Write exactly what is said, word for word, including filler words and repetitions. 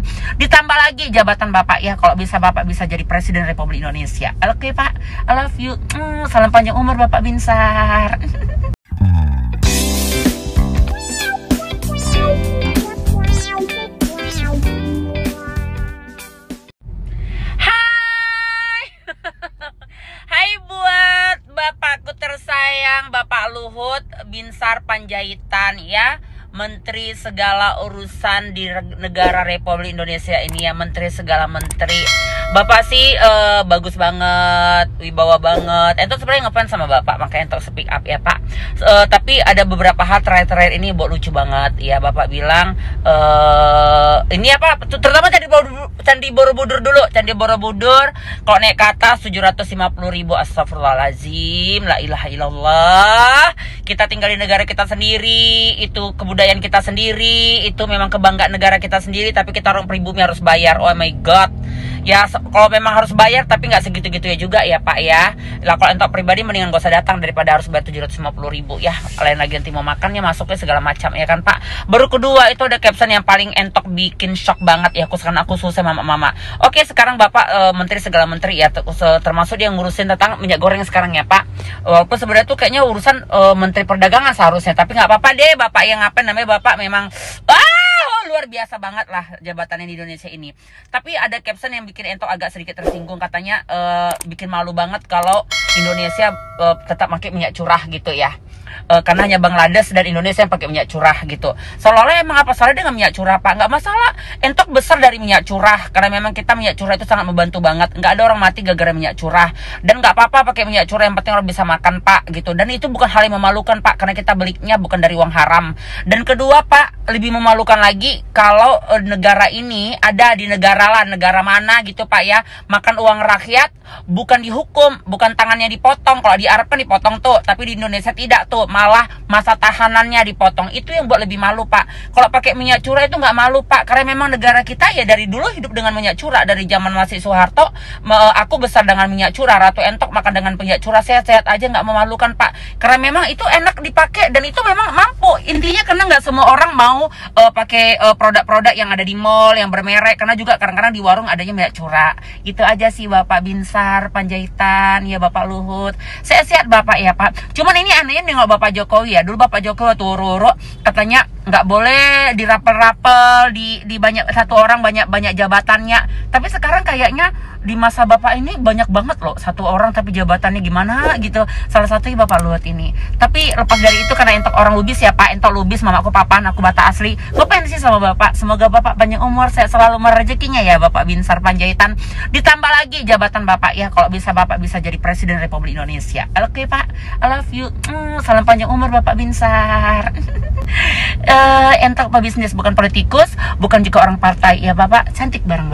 jabatan, ditambah lagi jabatan Bapak ya. Kalau bisa Bapak bisa jadi Presiden Republik Indonesia. Oke Pak, I love you. Mm, salam panjang umur Bapak Binsar. Bapak Luhut Binsar Panjaitan ya, Menteri segala urusan di negara Republik Indonesia ini ya, Menteri segala menteri. Bapak sih uh, bagus banget, wibawa banget. Entok sebenarnya ngefans sama Bapak, makanya entok speak up ya Pak. Uh, tapi ada beberapa hal terakhir-terakhir ini buat lucu banget ya. Bapak bilang uh, ini apa? Terutama Candi Borobudur, Candi Borobudur dulu, Candi Borobudur. Kalau naik ke atas tujuh ratus lima puluh ribu, astagfirullahalazim, la ilaha illallah. Kita tinggal di negara kita sendiri, itu kebudayaan kita sendiri, itu memang kebanggaan negara kita sendiri. Tapi kita orang pribumi harus bayar. Oh my god. Ya kalau memang harus bayar, tapi nggak segitu-gitu ya juga ya Pak ya. Lah kalau entok pribadi mendingan gak usah datang daripada harus bayar tujuh ratus lima puluh ribu ya. Lain lagi nanti mau makannya masuknya segala macam ya kan Pak. Baru kedua itu ada caption yang paling entok bikin shock banget ya, khususkan aku susah mama-mama. Oke sekarang Bapak e, menteri segala menteri ya, termasuk dia ngurusin tentang minyak goreng sekarang ya Pak. Walaupun sebenarnya tuh kayaknya urusan e, menteri perdagangan seharusnya, tapi nggak apa-apa deh Bapak yang ngapain namanya Bapak memang ah! Luar biasa banget lah jabatannya di Indonesia ini. Tapi ada caption yang bikin entok agak sedikit tersinggung, katanya uh, bikin malu banget kalau Indonesia uh, tetap pakai minyak curah gitu ya. Uh, karena hanya Bangladesh dan Indonesia yang pakai minyak curah gitu. Seolah-olah emang apa salahnya dengan minyak curah Pak? Nggak masalah. Entok besar dari minyak curah karena memang kita minyak curah itu sangat membantu banget. Nggak ada orang mati gara-gara minyak curah, dan nggak apa-apa pakai minyak curah, yang penting orang bisa makan Pak gitu. Dan itu bukan hal yang memalukan Pak, karena kita belinya bukan dari uang haram. Dan kedua Pak, lebih memalukan lagi kalau negara ini ada di negara lah, negara mana gitu Pak ya, makan uang rakyat bukan dihukum, bukan tangannya dipotong. Kalau di Arab kan dipotong tuh, tapi di Indonesia tidak tuh, malah masa tahanannya dipotong. Itu yang buat lebih malu Pak. Kalau pakai minyak curah itu nggak malu Pak, karena memang negara kita ya dari dulu hidup dengan minyak curah. Dari zaman masih Soeharto, aku besar dengan minyak curah, Ratu Entok makan dengan minyak curah, sehat-sehat aja, nggak memalukan Pak. Karena memang itu enak dipakai, dan itu memang mampu. Intinya karena nggak semua orang mau uh, pakai produk-produk yang ada di mall yang bermerek, karena juga kadang-kadang di warung adanya minyak curah. Itu aja sih Bapak Binsar Panjaitan ya, Bapak Luhut. Sehat-sehat Bapak ya Pak. Cuman ini anehnya nengok Bapak Jokowi ya. Dulu Bapak Jokowi tururu katanya nggak boleh dirapel-rapel di, di banyak satu orang banyak-banyak jabatannya. Tapi sekarang kayaknya di masa Bapak ini banyak banget loh satu orang tapi jabatannya gimana gitu. Salah satunya Bapak Luhut ini. Tapi lepas dari itu, karena entok orang lubis ya Pak, entok lubis, mamaku papan, aku Batak asli. Gue pengen sih sama Bapak, semoga Bapak panjang umur, saya selalu merezekinya ya Bapak Binsar Panjaitan. Ditambah lagi jabatan Bapak ya, kalau bisa Bapak bisa jadi Presiden Republik Indonesia. Oke Pak, I love you. Mm, salam panjang umur Bapak Binsar. uh, entok pebisnis, bukan politikus, bukan juga orang partai ya Bapak, cantik bareng.